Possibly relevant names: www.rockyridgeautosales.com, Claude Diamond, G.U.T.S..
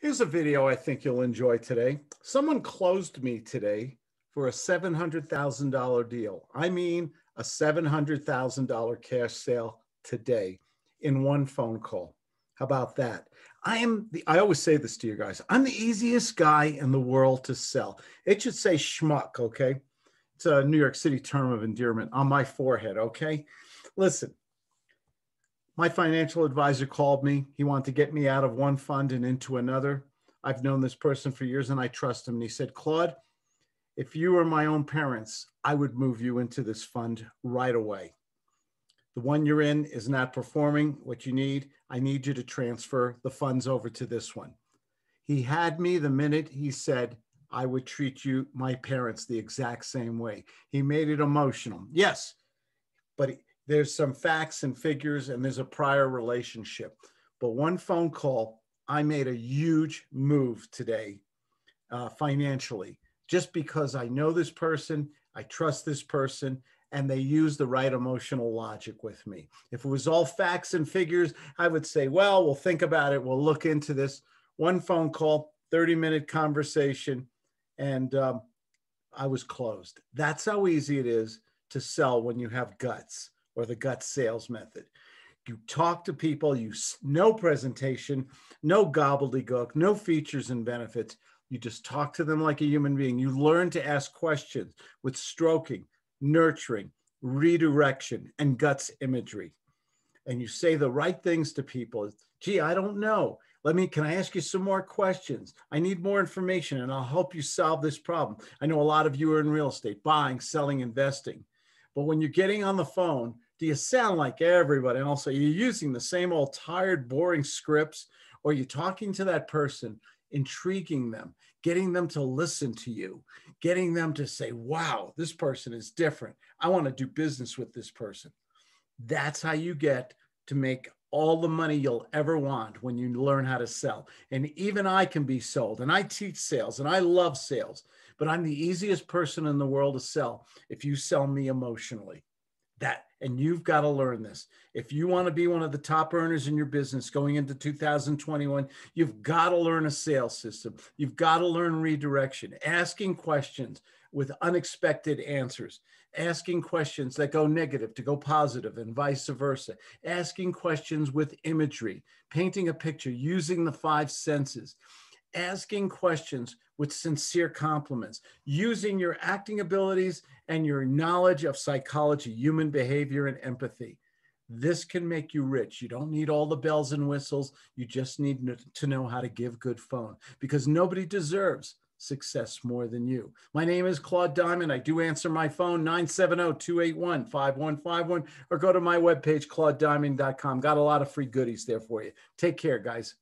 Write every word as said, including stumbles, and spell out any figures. Here's a video I think you'll enjoy today. Someone closed me today for a seven hundred thousand dollar deal. I mean, a seven hundred thousand dollar cash sale today in one phone call. How about that? I am the, I always say this to you guys, I'm the easiest guy in the world to sell. It should say schmuck, okay? It's a New York City term of endearment on my forehead, okay? Listen. My financial advisor called me. He wanted to get me out of one fund and into another. I've known this person for years and I trust him. And he said, Claude, if you were my own parents, I would move you into this fund right away. The one you're in is not performing what you need. I need you to transfer the funds over to this one. He had me the minute he said, I would treat you, my parents, the exact same way. He made it emotional. Yes, but he, there's some facts and figures and there's a prior relationship. But one phone call, I made a huge move today uh, financially, just because I know this person, I trust this person, and they use the right emotional logic with me. If it was all facts and figures, I would say, well, we'll think about it, we'll look into this. One phone call, thirty minute conversation, and um, I was closed. That's how easy it is to sell when you have guts, or the gut sales method. You talk to people, you no presentation, no gobbledygook, no features and benefits. You just talk to them like a human being. You learn to ask questions with stroking, nurturing, redirection, and guts imagery. And you say the right things to people. Gee, I don't know. Let me, can I ask you some more questions? I need more information and I'll help you solve this problem. I know a lot of you are in real estate, buying, selling, investing. But when you're getting on the phone, do you sound like everybody else? Are you using the same old tired, boring scripts? Or are you talking to that person, intriguing them, getting them to listen to you, getting them to say, wow, this person is different. I want to do business with this person. That's how you get to make all the money you'll ever want when you learn how to sell. And even I can be sold, and I teach sales, and I love sales, but I'm the easiest person in the world to sell if you sell me emotionally. That, and you've got to learn this. If you want to be one of the top earners in your business going into two thousand twenty-one, you've got to learn a sales system. You've got to learn redirection, asking questions with unexpected answers, asking questions that go negative to go positive and vice versa, asking questions with imagery, painting a picture, using the five senses, asking questions with sincere compliments, using your acting abilities and your knowledge of psychology, human behavior, and empathy. This can make you rich. You don't need all the bells and whistles. You just need to know how to give good phone, because nobody deserves success more than you. My name is Claude Diamond. I do answer my phone, nine seven zero, two eight one, five one five one, or go to my webpage, claude diamond dot com. Got a lot of free goodies there for you. Take care, guys.